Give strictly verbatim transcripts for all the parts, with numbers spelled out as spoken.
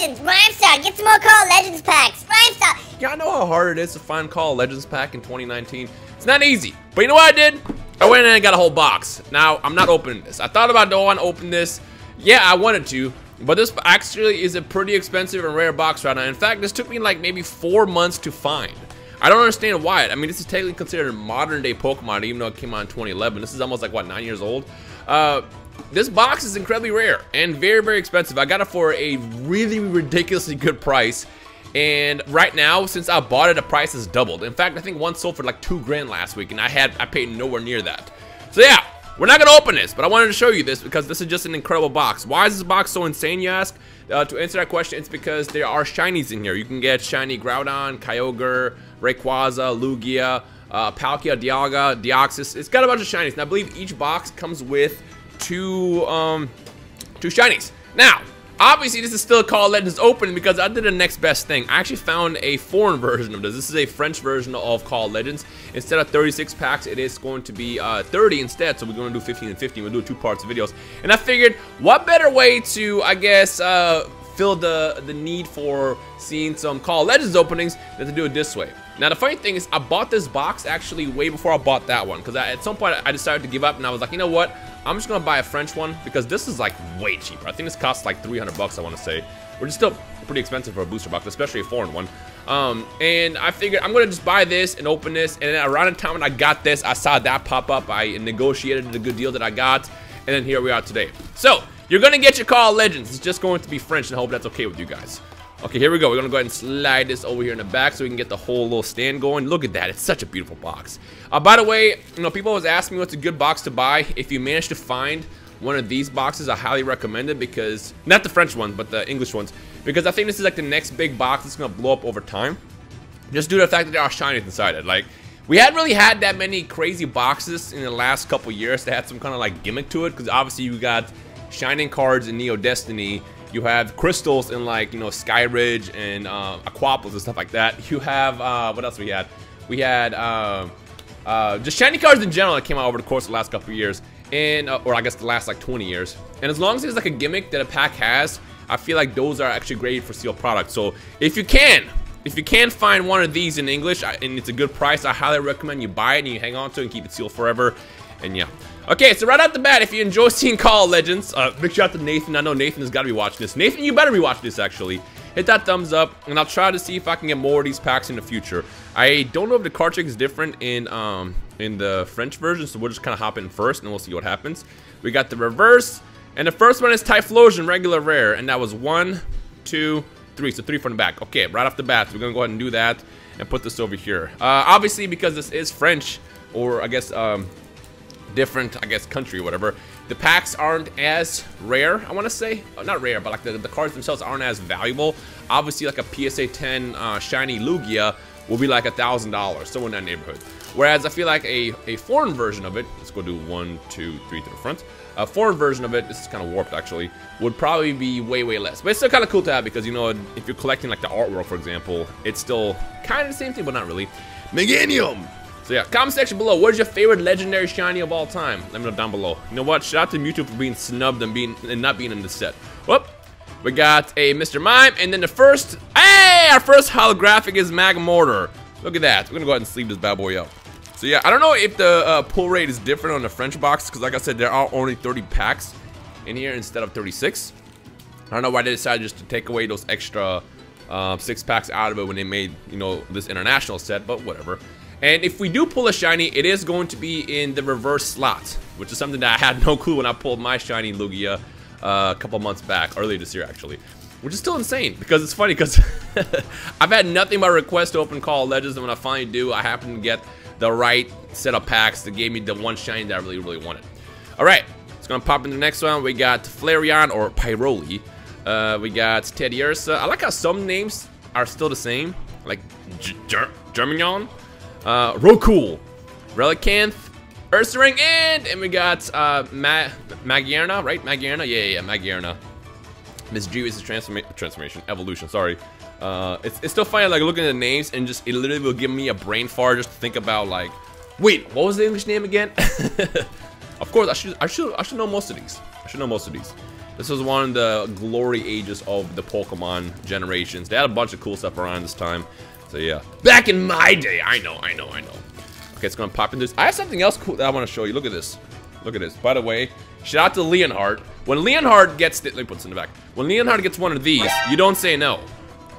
Legends, Rhymestyle, get some more Call of Legends packs, Rhymestyle! Y'all know how hard it is to find Call of Legends pack in twenty nineteen? It's not easy, but you know what I did? I went in and got a whole box. Now, I'm not opening this. I thought about don't want to open this. Yeah, I wanted to, but this actually is a pretty expensive and rare box right now. In fact, this took me like maybe four months to find. I don't understand why. I mean, this is technically considered modern day Pokemon, even though it came out in twenty eleven. This is almost like, what, nine years old? Uh, this box is incredibly rare and very, very expensive. I got it for a really ridiculously good price. And right now, since I bought it, the price has doubled. In fact, I think one sold for like two grand last week, and I had I paid nowhere near that. So yeah, we're not gonna open this, but I wanted to show you this because this is just an incredible box. Why is this box so insane, you ask? Uh, to answer that question, it's because there are shinies in here. You can get shiny Groudon, Kyogre, Rayquaza, Lugia, uh, Palkia, Dialga, Deoxys. It's got a bunch of shinies, and I believe each box comes with two um, two shinies. Now, obviously, this is still Call of Legends Open because I did the next best thing. I actually found a foreign version of this. This is a French version of Call of Legends. Instead of thirty-six packs, it is going to be uh, thirty instead. So we're going to do fifteen and fifteen. We'll do two parts of videos. And I figured, what better way to, I guess, uh, fill the, the need for seeing some Call of Legends openings than to do it this way. Now, the funny thing is, I bought this box actually way before I bought that one. Because at some point, I decided to give up and I was like, you know what? I'm just gonna buy a French one because this is like way cheaper. I think this costs like three hundred bucks, I want to say, which is still pretty expensive for a booster box, especially a foreign one. Um, and I figured I'm gonna just buy this and open this. And then around the time when I got this, I saw that pop up. I negotiated the good deal that I got, and then here we are today. So you're gonna get your Call of Legends. It's just going to be French, and I hope that's okay with you guys. Okay, here we go. We're gonna go ahead and slide this over here in the back so we can get the whole little stand going. Look at that. It's such a beautiful box. Uh, by the way, you know, people always ask me what's a good box to buy. If you manage to find one of these boxes, I highly recommend it because, not the French ones, but the English ones, because I think this is like the next big box that's gonna blow up over time. Just due to the fact that there are shinies inside it. Like, we hadn't really had that many crazy boxes in the last couple years that had some kind of like gimmick to it, because obviously you got shining cards in Neo Destiny. You have crystals in, like, you know, Skyridge and uh, Aquapolis and stuff like that. You have, uh, what else we had? We had uh, uh, just shiny cards in general that came out over the course of the last couple of years. And, uh, or I guess the last, like, twenty years. And as long as there's, like, a gimmick that a pack has, I feel like those are actually great for sealed products. So, if you can, if you can find one of these in English, and it's a good price, I highly recommend you buy it and you hang on to it and keep it sealed forever. And yeah. Okay, so right off the bat, if you enjoy seeing Call of Legends, uh, big shout out to Nathan. I know Nathan has got to be watching this. Nathan, you better be watching this, actually. Hit that thumbs up, and I'll try to see if I can get more of these packs in the future. I don't know if the card trick is different in um, in the French version, so we'll just kind of hop in first, and we'll see what happens. We got the reverse, and the first one is Typhlosion, regular rare, and that was one, two, three. So three from the back. Okay, right off the bat, so we're going to go ahead and do that and put this over here. Uh, obviously, because this is French, or I guess... Um, different, I guess, country or whatever. The packs aren't as rare, I want to say. Oh, not rare, but like the, the cards themselves aren't as valuable. Obviously, like a P S A ten uh, shiny Lugia will be like a thousand dollars, somewhere in that neighborhood. Whereas I feel like a, a foreign version of it, let's go do one, two, three to the front. A foreign version of it, this is kind of warped actually, would probably be way, way less. But it's still kind of cool to have because, you know, if you're collecting like the artwork, for example, it's still kind of the same thing, but not really. Meganium! So yeah, comment section below, what is your favorite legendary shiny of all time? Let me know down below. You know what, shout out to Mewtwo for being snubbed and being and not being in the set. Whoop, we got a Mister Mime, and then the first, hey, our first holographic is Magmortar. Look at that, we're gonna go ahead and sleeve this bad boy up. So yeah, I don't know if the uh, pull rate is different on the French box, because like I said, there are only thirty packs in here instead of thirty-six. I don't know why they decided just to take away those extra uh, six packs out of it when they made, you know, this international set, but whatever. And if we do pull a shiny, it is going to be in the reverse slot, which is something that I had no clue when I pulled my shiny Lugia uh, a couple months back, earlier this year actually, which is still insane because it's funny because I've had nothing but requests to open Call of Legends, and when I finally do, I happen to get the right set of packs that gave me the one shiny that I really, really wanted. All right, it's gonna pop in the next one. We got Flareon or Pyroli. Uh, we got Teddiursa. I like how some names are still the same, like Germignon. Uh, Rokul, Relicanth, Ursaring, and, and we got, uh, Ma Magearna, right? Magearna? Yeah, yeah, yeah, Magearna. Misdreavus' transforma transformation, evolution, sorry. Uh, it's, it's still funny, like, looking at the names and just, it literally will give me a brain fart just to think about, like, wait, what was the English name again? Of course, I should, I should, I should know most of these. I should know most of these. This was one of the glory ages of the Pokemon generations. They had a bunch of cool stuff around this time. So yeah, back in my day. I know, I know, I know. Okay, it's gonna pop in this. I have something else cool that I want to show you. Look at this. Look at this. By the way, shout out to Leonhard. When Leonhard gets the, let me put this in the back. When Leonhard gets one of these, you don't say no.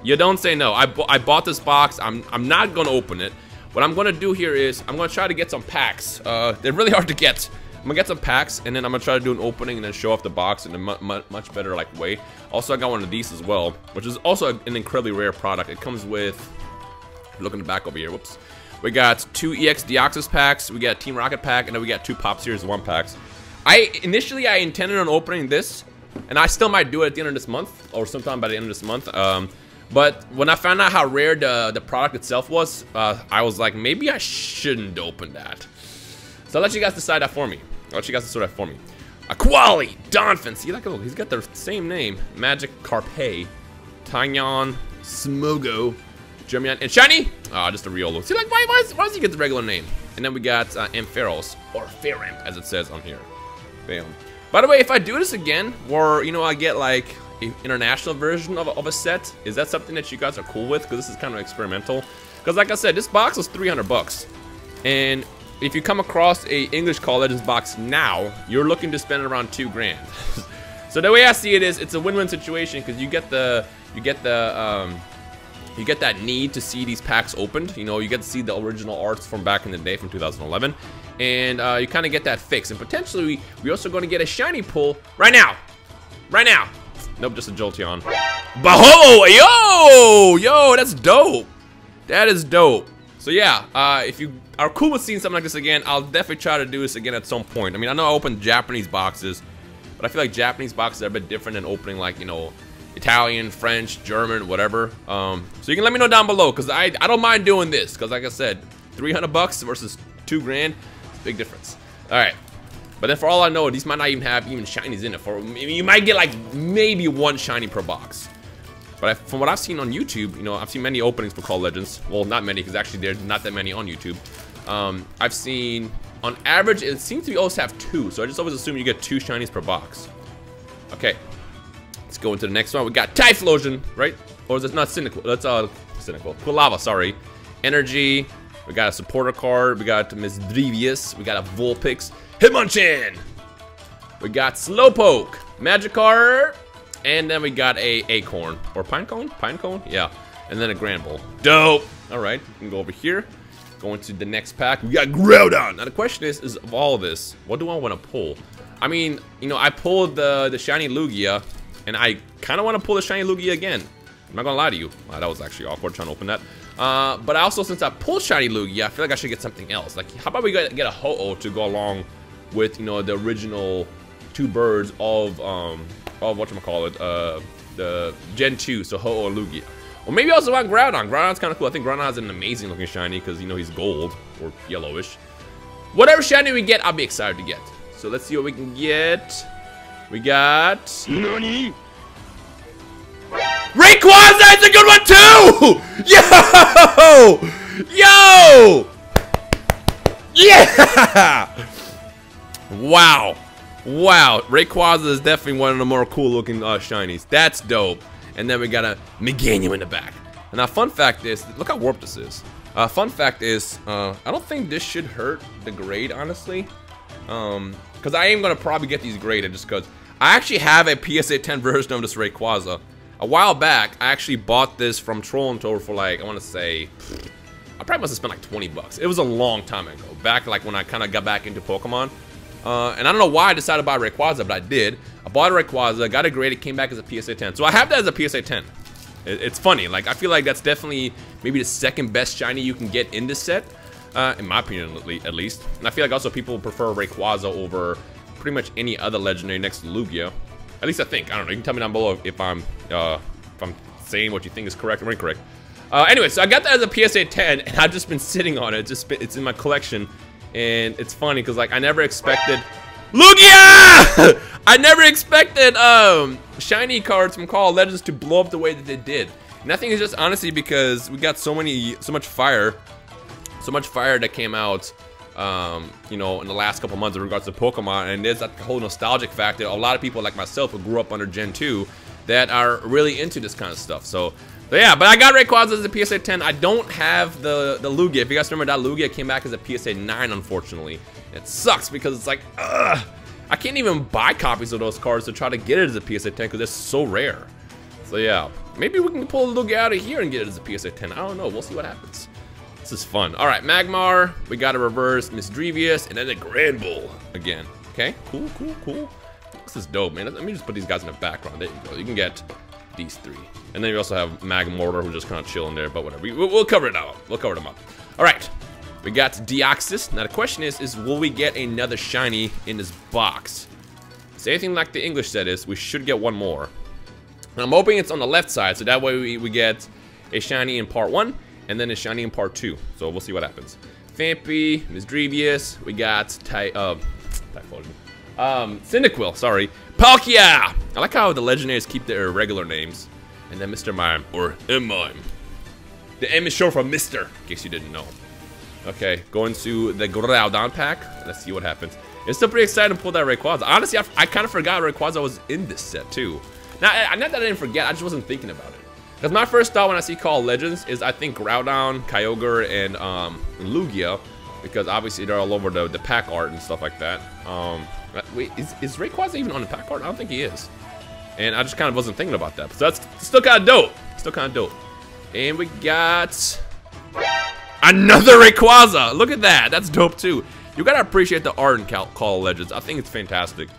You don't say no. I, bu I bought this box. I'm, I'm not gonna open it. What I'm gonna do here is I'm gonna try to get some packs. Uh, they're really hard to get. I'm gonna get some packs, and then I'm gonna try to do an opening and then show off the box in a mu mu much better like way. Also, I got one of these as well, which is also an incredibly rare product. It comes with, look in the back over here. Whoops. We got two E X Deoxys packs, we got Team Rocket pack, and then we got two Pop Series one packs. I initially I intended on opening this, and I still might do it at the end of this month, or sometime by the end of this month. Um, but when I found out how rare the the product itself was, uh, I was like, maybe I shouldn't open that. So I'll let you guys decide that for me. I'll let you guys decide that for me. Aquali, Donphin, see that? He's got the same name. Magic Carpe, Tangyan, Smogo, Germignon, and shiny. Ah, oh, just a Riolu. See, like, why, why, why does he get the regular name? And then we got uh, Ampharos, or Feraligatr, as it says on here. Bam. By the way, if I do this again, or you know, I get like an international version of a, of a set, is that something that you guys are cool with? Because this is kind of experimental. Because like I said, this box was three hundred bucks, and if you come across a English Call of Legends box now, you're looking to spend around two grand. So the way I see it is, it's a win-win situation because you get the, you get the. Um, You get that need to see these packs opened. You know, you get to see the original arts from back in the day, from two thousand eleven. And uh, you kind of get that fix. And potentially, we're also going to get a shiny pull right now. Right now. Nope, just a Jolteon. Ho-Oh! Yo! Yo, that's dope. That is dope. So yeah, uh, if you are cool with seeing something like this again, I'll definitely try to do this again at some point. I mean, I know I opened Japanese boxes, but I feel like Japanese boxes are a bit different than opening, like, you know, Italian, French, German, whatever. Um, so you can let me know down below, because I, I don't mind doing this, because like I said, three hundred bucks versus two grand, big difference. All right, but then for all I know, these might not even have even shinies in it. For you might get like maybe one shiny per box. But I, from what I've seen on YouTube, you know, I've seen many openings for Call of Legends. Well, not many, because actually there's not that many on YouTube. Um, I've seen, on average, it seems to be always have two, so I just always assume you get two shinies per box. Okay. Let's go into the next one. We got Typhlosion, right? Or is it not Cyndaquil? That's uh, Cyndaquil. Quilava, sorry. Energy. We got a supporter card. We got Misdreavus. We got a Vulpix. Hitmonchan. We got Slowpoke. Magikarp. And then we got a Acorn. Or Pinecone? Pinecone? Yeah. And then a Granbull. Dope. All right. We can go over here. Going to the next pack. We got Groudon. Now the question is, is of all this, what do I want to pull? I mean, you know, I pulled the, the shiny Lugia. And I kind of want to pull the shiny Lugia again. I'm not going to lie to you. Wow, that was actually awkward trying to open that. Uh, but I also, since I pulled shiny Lugia, I feel like I should get something else. Like, how about we get a Ho-Oh to go along with, you know, the original two birds of, um, of whatchamacallit, uh, the Gen two, so Ho-Oh and Lugia. Or maybe I also want Groudon. Groudon's kind of cool. I think Groudon's an amazing looking shiny because, you know, he's gold or yellowish. Whatever shiny we get, I'll be excited to get. So let's see what we can get. We got Nani? Rayquaza is a good one too! Yo! Yo! Yeah! Wow. Wow. Rayquaza is definitely one of the more cool looking uh, shinies. That's dope. And then we got a Meganium in the back. And now fun fact is, look how warped this is. Uh, fun fact is, uh, I don't think this should hurt the grade, honestly. Um, because I am going to probably get these graded just because I actually have a P S A ten version of this Rayquaza. A while back, I actually bought this from Troll and Toad for like, I want to say, I probably must have spent like twenty bucks. It was a long time ago, back like when I kind of got back into Pokemon. Uh, and I don't know why I decided to buy Rayquaza, but I did. I bought a Rayquaza, got it graded, came back as a P S A ten. So I have that as a P S A ten. It, it's funny. Like, I feel like that's definitely maybe the second best shiny you can get in this set. Uh, in my opinion, at least. And I feel like also people prefer Rayquaza over pretty much any other legendary next to Lugia. At least I think. I don't know. You can tell me down below if I'm uh, if I'm saying what you think is correct or incorrect. Uh, anyway, so I got that as a P S A ten, and I've just been sitting on it. It's just been, it's in my collection, and it's funny because like I never expected Lugia. I never expected um, shiny cards from Call of Legends to blow up the way that they did. And I think it's just honestly because we got so many so much fire. So much fire that came out um, you know, in the last couple months in regards to Pokemon, and there's that whole nostalgic factor. A lot of people like myself who grew up under Gen two that are really into this kind of stuff. So, so yeah, but I got Rayquaza as a P S A ten. I don't have the, the Lugia. If you guys remember, that Lugia came back as a P S A nine, unfortunately. It sucks because it's like, ugh. I can't even buy copies of those cards to try to get it as a P S A ten because they're so rare. So yeah, maybe we can pull the Lugia out of here and get it as a P S A ten. I don't know, we'll see what happens. This is fun. All right, Magmar, we got a reverse Misdreavus, and then a Granbull again. Okay, cool, cool, cool. This is dope, man. Let me just put these guys in the background. There you go. You can get these three. And then you also have Magmortar, who's just kind of chilling there, but whatever. We'll, we'll cover it up. We'll cover them up. All right, we got Deoxys. Now the question is, is will we get another shiny in this box? It's anything like the English set is, we should get one more. And I'm hoping it's on the left side, so that way we, we get a shiny in part one, and then a shiny in part two. So we'll see what happens. Fampi, Misdreavus, we got Ty, uh, Typhlosion. Um, Cyndaquil, sorry. Palkia! I like how the legendaries keep their regular names. And then Mister Mime, or M Mime. The M is short for Mister, in case you didn't know. Okay, going to the Groudon pack. Let's see what happens. It's still pretty exciting to pull that Rayquaza. Honestly, I, I kind of forgot Rayquaza was in this set, too. Now, not that I didn't forget, I just wasn't thinking about it. Because my first thought when I see Call of Legends is I think Groudon, Kyogre, and um, Lugia. Because obviously they're all over the, the pack art and stuff like that. Um, wait, is, is Rayquaza even on the pack art? I don't think he is. And I just kind of wasn't thinking about that. So that's still kind of dope. Still kind of dope. And we got another Rayquaza. Look at that. That's dope too. You got to appreciate the art in Call of Legends. I think it's fantastic.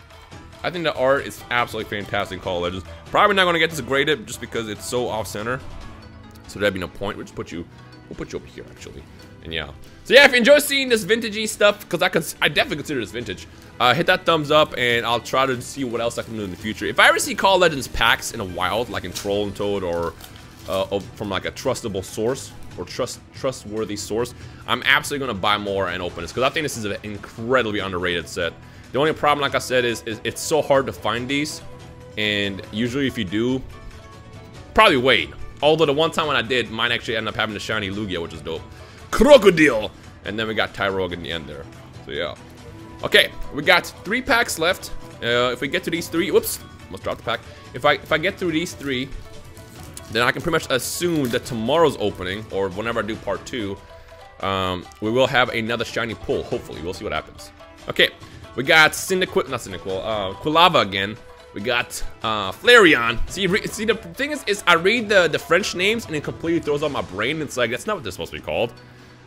I think the art is absolutely fantastic in Call of Legends. Probably not going to get this graded just because it's so off-center. So that'd be no point. We'll just put you, we'll put you over here actually. And yeah. So yeah, if you enjoy seeing this vintagey stuff, because I can, I definitely consider this vintage, uh, hit that thumbs up and I'll try to see what else I can do in the future. If I ever see Call of Legends packs in the wild, like in Troll and Toad or uh, from like a trustable source or trust trustworthy source, I'm absolutely going to buy more and open this because I think this is an incredibly underrated set. The only problem, like I said, is, is it's so hard to find these, and usually if you do, probably wait. Although the one time when I did, mine actually ended up having the shiny Lugia, which is dope. Crocodile! And then we got Tyrogue in the end there. So yeah. Okay, we got three packs left. Uh, if we get to these three, whoops, almost dropped the pack. If I if I get through these three, then I can pretty much assume that tomorrow's opening, or whenever I do part two, um, we will have another shiny pull. Hopefully, we'll see what happens. Okay. We got Cyndaquil, not Cyndaquil, uh, Quilava again. We got uh, Flareon. See, re see, the thing is, is I read the, the French names and it completely throws out my brain. It's like, that's not what they're supposed to be called.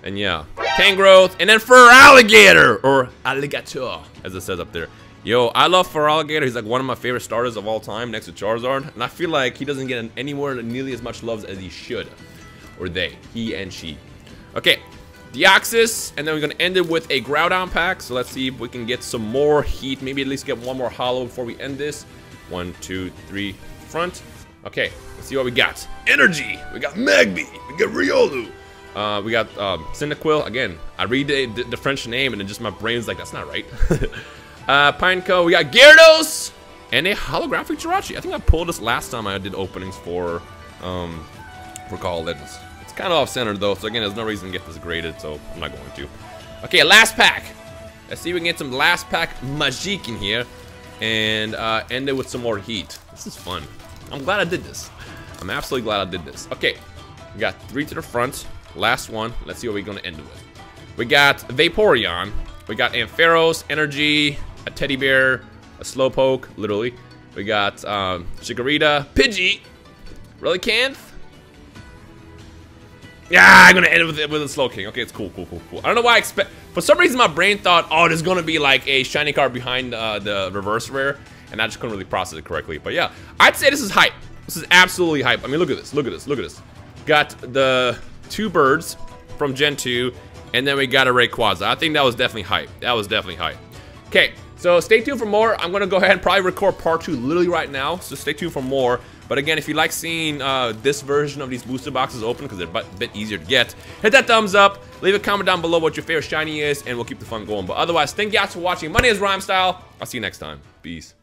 And yeah, Tangrowth, and then Feraligatr, or Alligator, as it says up there. Yo, I love Feraligatr. He's like one of my favorite starters of all time, next to Charizard. And I feel like he doesn't get anywhere nearly as much love as he should. Or they, he and she. Okay. Deoxys, and then we're gonna end it with a Groudon pack. So let's see if we can get some more heat. Maybe at least get one more hollow before we end this. One, two, three, front. Okay, let's see what we got. Energy. We got Magby. We got Riolu. Uh, we got um, Cyndaquil. Again, I read the, the, the French name, and then just my brain's like, that's not right. uh, Pineco. We got Gyarados and a holographic Jirachi. I think I pulled this last time I did openings for um, for Call of Legends. Kind of off-center though, so again, there's no reason to get this graded, so I'm not going to. Okay, last pack. Let's see if we can get some last pack Magic in here, and uh, end it with some more heat. This is fun. I'm glad I did this. I'm absolutely glad I did this. Okay, we got three to the front. Last one. Let's see what we're going to end it with. We got Vaporeon. We got Ampharos, Energy, a Teddy Bear, a Slowpoke, literally. We got um, Chikorita, Pidgey, Relicanth. Yeah, I'm gonna end it with, with a Slowking. Okay, it's cool, cool, cool, cool. I don't know why I expect. For some reason, my brain thought, oh, there's gonna be like a shiny card behind uh, the reverse rare, and I just couldn't really process it correctly. But yeah, I'd say this is hype. This is absolutely hype. I mean, look at this, look at this, look at this. Got the two birds from Gen two, and then we got a Rayquaza. I think that was definitely hype. That was definitely hype. Okay, so stay tuned for more. I'm gonna go ahead and probably record part two literally right now. So stay tuned for more. But again, if you like seeing uh, this version of these booster boxes open, because they're a bit easier to get, hit that thumbs up, leave a comment down below what your favorite shiny is, and we'll keep the fun going. But otherwise, thank you guys for watching. My name is Rhymestyle. I'll see you next time. Peace.